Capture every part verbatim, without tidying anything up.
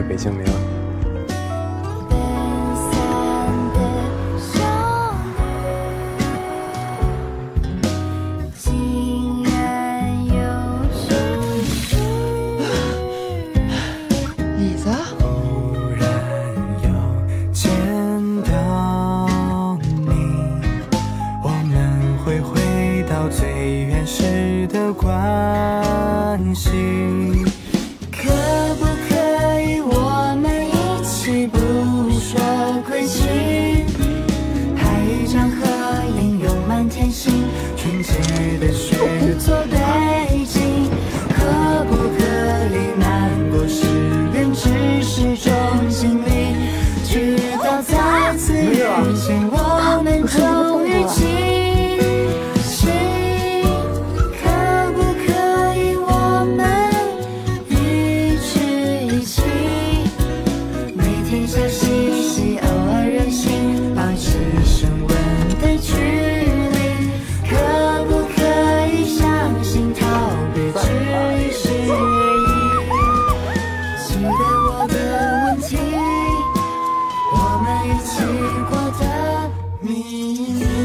阅《北京没有你》。 关系，可不可以我们一起不说归期？拍张合影，用满天星，纯洁的雪做背景。可不可以难过失恋只是种经历？直到再次遇见，我们终于记。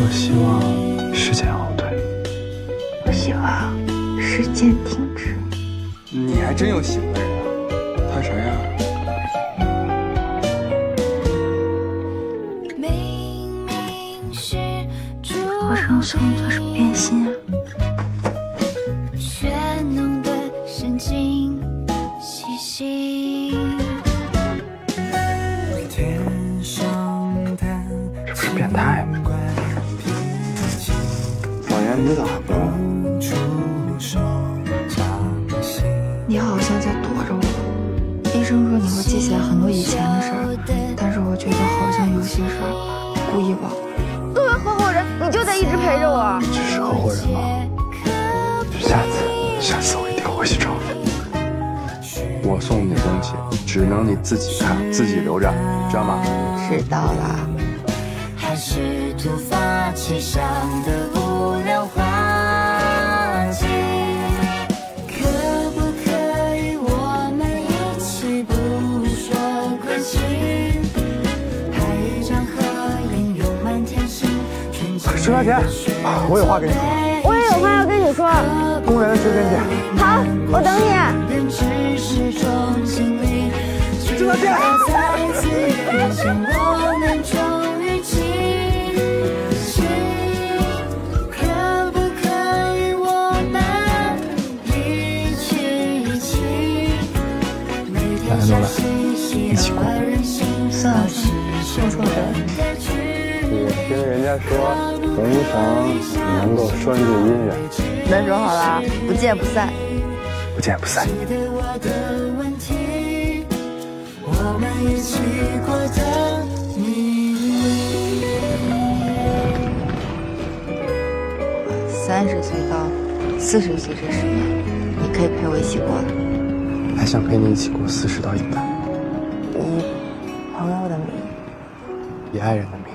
我希望时间后退，我希望时间停止。你还真有喜欢的人啊？他啥样啊？我上次工作是变心啊？是不是变态？ 你咋不？你好像在躲着我。医生说你会记起来很多以前的事儿，但是我觉得好像有些事儿故意忘了。作为合伙人，你就得一直陪着我。只是合伙人吗？下次，下次我一定回去找你。我送你的东西，只能你自己看，自己留着，知道吗？知道了。 还是突发奇想的无聊话题，可不可以我们一起不说归期？拍一张合影，用满天星。十块钱，我有话跟你说。我也有话要跟你说。公园的水边见。好，我等你。十块钱。诺兰，一起过。算了，说错人。我听人家说，红绳能够拴住姻缘。那说好了，不见不散。不见不散。三十岁到四十岁这十年，你可以陪我一起过了。 还想陪你一起过四十到一百，以朋友的名义，以爱人的名义。